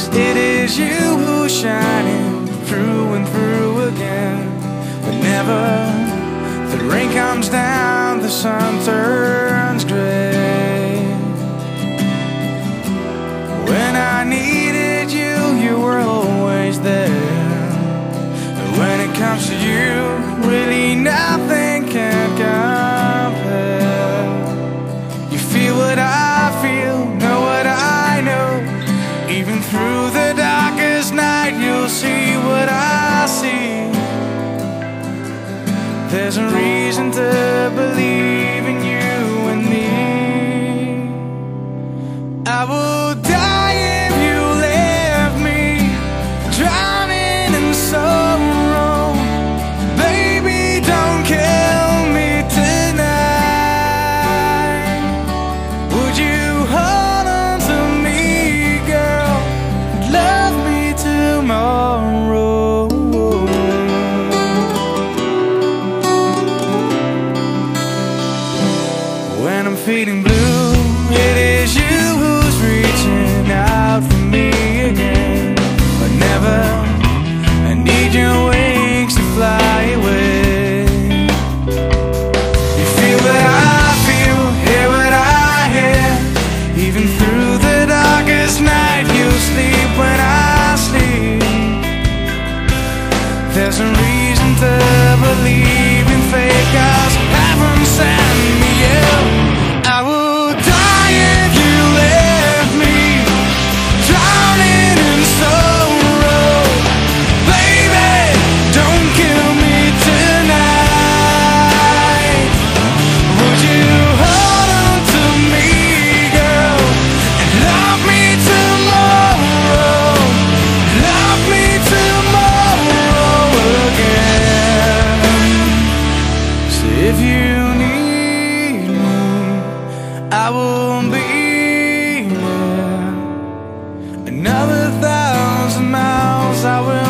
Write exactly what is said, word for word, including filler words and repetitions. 'Cause it is you who's shining through and through again. Whenever the rain comes down, the sun turns gray. When I needed you, you were always there. And when it comes to you, really nothing can compare. You feel what I feel, know what I know. Even through the darkest night, you'll see what I see. There's a reason to believe in you and me. I will die if you leave me, drowning in sorrow. Baby, don't kill me tonight. Would you hold on to me, girl? Love me tomorrow. Feeling blue, it is you who's reaching out for me again. Whenever I need your wings to fly away, you feel what I feel, hear what I hear. Even through the darkest night, you sleep when I sleep. There's a reason to believe in fate, 'cause heaven sent me you. If you need me, I will be there. Another thousand miles I will